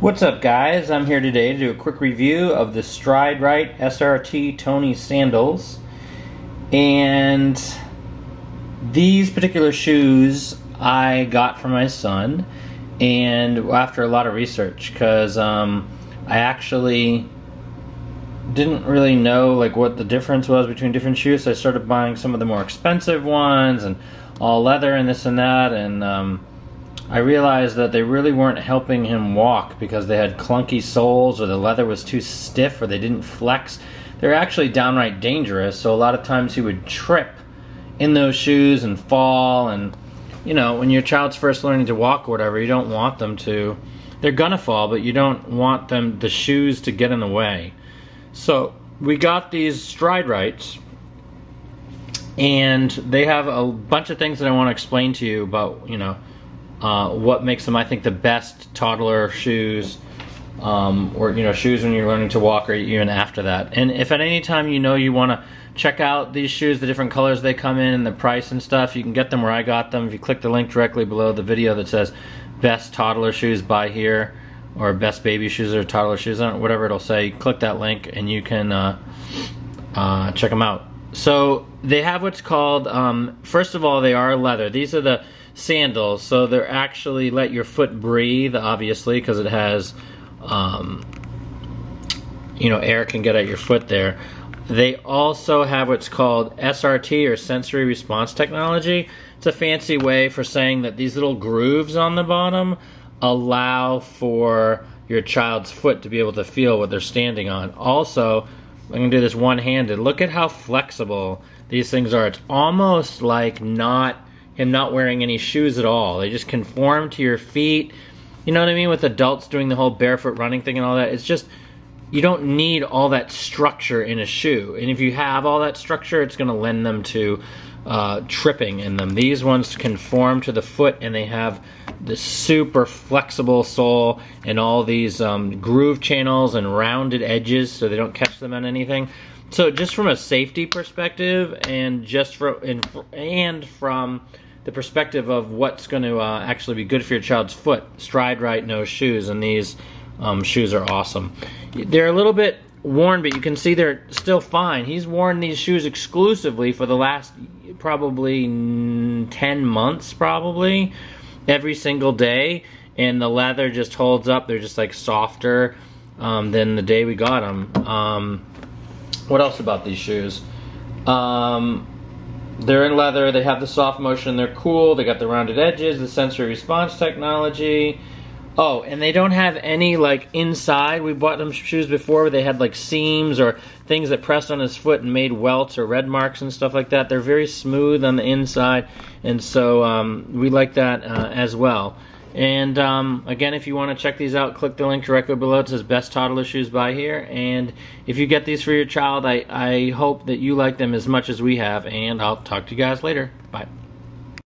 What's up, guys? I'm here today to do a quick review of the Stride Rite SRT Tony sandals. And these particular shoes I got for my son, and after a lot of research, because I actually didn't really know like what the difference was between different shoes, so I started buying some of the more expensive ones and all leather and this and that, and I realized that they really weren't helping him walk because they had clunky soles or the leather was too stiff or they didn't flex. They're actually downright dangerous, so a lot of times he would trip in those shoes and fall, and you know, when your child's first learning to walk or whatever, you don't want them to. They're gonna fall, but you don't want them, the shoes, to get in the way. So we got these Stride Rites, and they have a bunch of things that I want to explain to you about, you know, what makes them, I think, the best toddler shoes, or, you know, shoes when you're learning to walk or even after that. And if at any time, you know, you want to check out these shoes, the different colors they come in and the price and stuff, you can get them where I got them. If you click the link directly below the video that says best toddler shoes buy here, or best baby shoes or toddler shoes, whatever it'll say, you click that link and you can check them out. So they have what's called, first of all, they are leather. These are the sandals, so they're actually let your foot breathe, obviously, because it has, you know, air can get at your foot there. They also have what's called SRT, or sensory response technology. It's a fancy way for saying that these little grooves on the bottom allow for your child's foot to be able to feel what they're standing on. Also, I'm going to do this one-handed. Look at how flexible these things are. It's almost like him not wearing any shoes at all. They just conform to your feet. You know what I mean? With adults doing the whole barefoot running thing and all that, it's just, you don't need all that structure in a shoe. And if you have all that structure, it's going to lend them to tripping in them. These ones conform to the foot, and they have the super flexible sole and all these groove channels and rounded edges so they don't catch them on anything. So just from a safety perspective, and just from the perspective of what's going to actually be good for your child's foot, Stride Rite knows shoes, and these shoes are awesome. They're a little bit worn, but you can see they're still fine. He's worn these shoes exclusively for the last probably 10 months, probably, every single day, and the leather just holds up. They're just like softer than the day we got them. What else about these shoes? They're in leather, they have the soft motion, they're cool, they got the rounded edges, the sensory response technology. Oh, and they don't have any, like, inside. We bought them shoes before where they had, like, seams or things that pressed on his foot and made welts or red marks and stuff like that. They're very smooth on the inside, and so we like that as well. And, again, if you want to check these out, click the link directly below. It says best toddler shoes buy here. And if you get these for your child, I hope that you like them as much as we have, and I'll talk to you guys later. Bye.